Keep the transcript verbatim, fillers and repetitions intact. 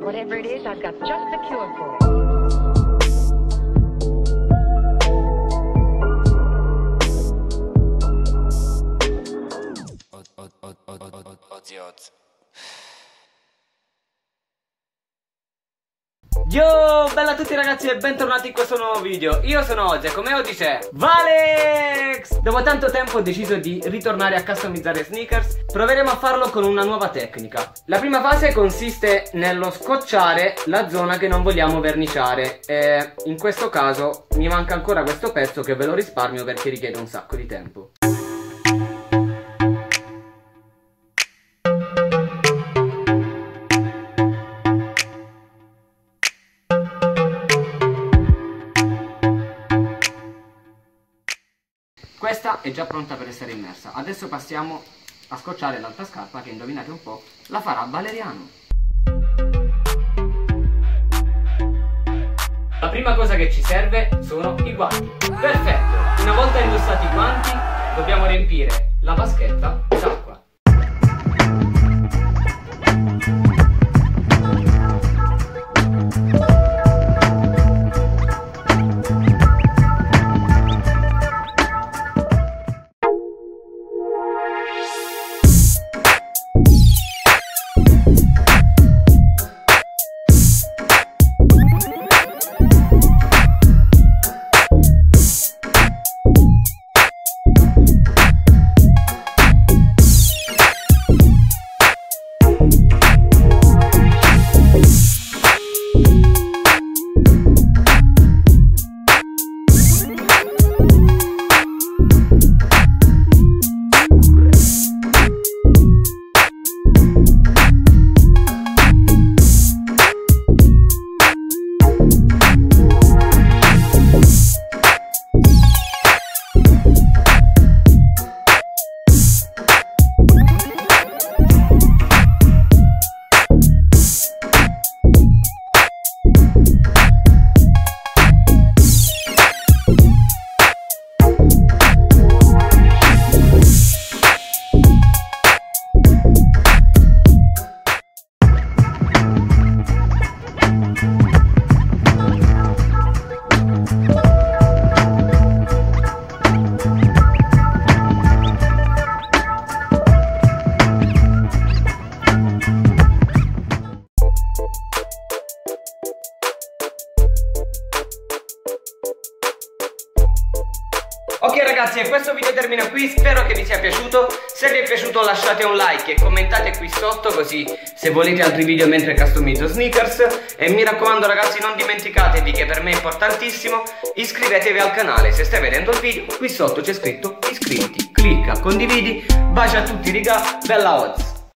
Whatever it is, I've got just the cure for it. Ozzy Oz. Yo, bella a tutti ragazzi e bentornati in questo nuovo video. Io sono Ozzy e come oggi c'è Valex. Dopo tanto tempo ho deciso di ritornare a customizzare sneakers. Proveremo a farlo con una nuova tecnica. La prima fase consiste nello scotchare la zona che non vogliamo verniciare, e in questo caso mi manca ancora questo pezzo che ve lo risparmio perché richiede un sacco di tempo. Questa è già pronta per essere immersa. Adesso passiamo a scocciare l'altra scarpa che, indovinate un po', la farà Valeriano. La prima cosa che ci serve sono i guanti. Perfetto! Una volta indossati i guanti dobbiamo riempire la vaschetta d'acqua. Ok ragazzi, e questo video termina qui, spero che vi sia piaciuto. Se vi è piaciuto lasciate un like e commentate qui sotto, così se volete altri video mentre customizzo sneakers. E mi raccomando ragazzi, non dimenticatevi che per me è importantissimo, iscrivetevi al canale. Se stai vedendo il video, qui sotto c'è scritto iscriviti, clicca, condividi. Baci a tutti raga, bella Oz.